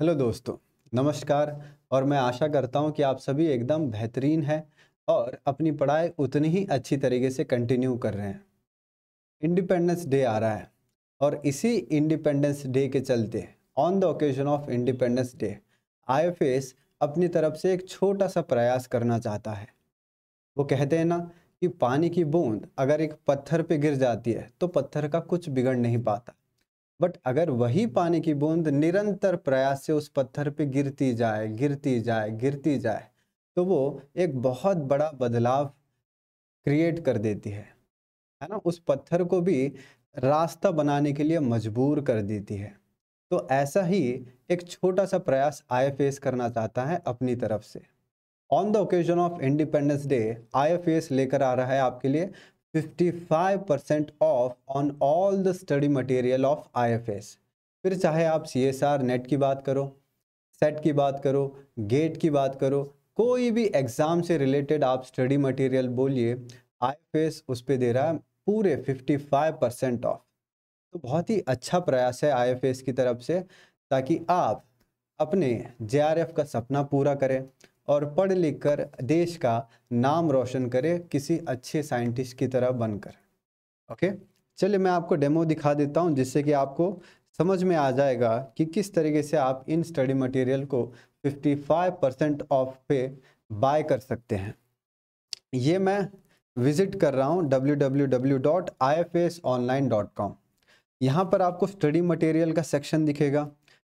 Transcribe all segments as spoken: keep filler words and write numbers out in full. Hello दोस्तों, नमस्कार। और मैं आशा करता हूं कि आप सभी एकदम बेहतरीन हैं और अपनी पढ़ाई उतनी ही अच्छी तरीके से कंटिन्यू कर रहे हैं। इंडिपेंडेंस डे आ रहा है और इसी इंडिपेंडेंस डे के चलते on the occasion of Independence Day IFS अपनी तरफ से एक छोटा सा प्रयास करना चाहता है। वो कहते हैं ना कि पानी की बूंद अगर एक पत्थर पर गिर जाती है तो पत्थर का कुछ बिगड़ नहीं पाता, बट अगर वही पानी की बूंद निरंतर प्रयास से उस पत्थर पे गिरती जाए गिरती जाए गिरती जाए तो वो एक बहुत बड़ा बदलाव क्रिएट कर देती है है ना। उस पत्थर को भी रास्ता बनाने के लिए मजबूर कर देती है। तो ऐसा ही एक छोटा सा प्रयास आईएफएस करना चाहता है अपनी तरफ से। On the occasion of Independence Day IFS लेकर आ रहा है आपके लिए पचपन percent off on all the study material of IFS. फिर चाहे आप सीएसआर नेट की बात करो, सेट की बात करो, गेट की बात करो, कोई भी एग्ज़ाम से रिलेटेड आप स्टडी मटेरियल बोलिए, आईएफएस उस पे दे रहा है पूरे पचपन परसेंट ऑफ। तो बहुत ही अच्छा प्रयास है आईएफएस की तरफ से, ताकि आप अपने जेआरएफ का सपना पूरा करें और पढ़ लिख कर देश का नाम रोशन करे किसी अच्छे साइंटिस्ट की तरह बनकर। ओके, चलिए मैं आपको डेमो दिखा देता हूं जिससे कि आपको समझ में आ जाएगा कि किस तरीके से आप इन स्टडी मटेरियल को पचपन परसेंट ऑफ पे बाय कर सकते हैं। ये मैं विजिट कर रहा हूं W W W dot I F S online dot com. यहाँ पर आपको स्टडी मटेरियल का सेक्शन दिखेगा।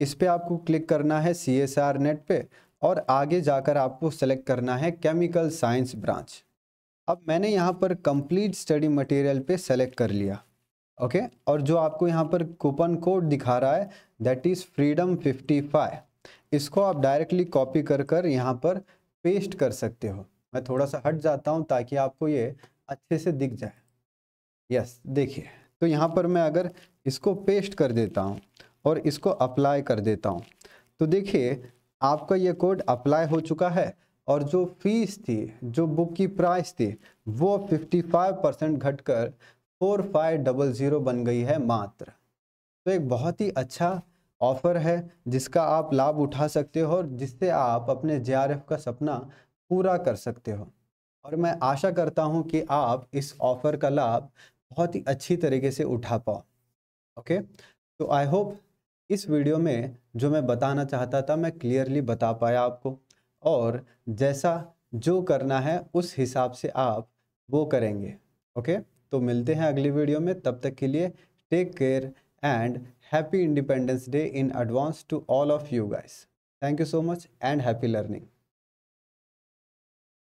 इस पर आपको क्लिक करना है सी एस आर नेट पे और आगे जाकर आपको सेलेक्ट करना है केमिकल साइंस ब्रांच। अब मैंने यहाँ पर कंप्लीट स्टडी मटेरियल पे सेलेक्ट कर लिया। ओके, और जो आपको यहाँ पर कूपन कोड दिखा रहा है that is freedom fifty five, इसको आप डायरेक्टली कॉपी कर कर यहाँ पर पेस्ट कर सकते हो। मैं थोड़ा सा हट जाता हूँ ताकि आपको ये अच्छे से दिख जाए। यस, देखिए, तो यहाँ पर मैं अगर इसको पेस्ट कर देता हूँ और इसको अप्लाई कर देता हूँ तो देखिए आपका ये कोड अप्लाई हो चुका है और जो फीस थी, जो बुक की प्राइस थी, वो पचपन परसेंट घटकर पैंतालीस सौ बन गई है मात्र। तो एक बहुत ही अच्छा ऑफ़र है जिसका आप लाभ उठा सकते हो और जिससे आप अपने जेआरएफ का सपना पूरा कर सकते हो। और मैं आशा करता हूं कि आप इस ऑफ़र का लाभ बहुत ही अच्छी तरीके से उठा पाओ। ओके, तो आई होप इस वीडियो में जो मैं बताना चाहता था मैं क्लियरली बता पाया आपको, और जैसा जो करना है उस हिसाब से आप वो करेंगे। ओके, तो मिलते हैं अगली वीडियो में। तब तक के लिए take care and happy Independence Day in advance to all of you guys. Thank you so much and happy learning.